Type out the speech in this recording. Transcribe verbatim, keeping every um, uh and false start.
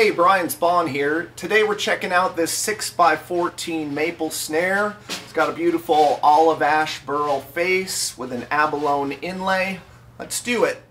Hey, Brian Spaun here. Today we're checking out this six by fourteen maple snare. It's got a beautiful olive ash burl face with an abalone inlay. Let's do it.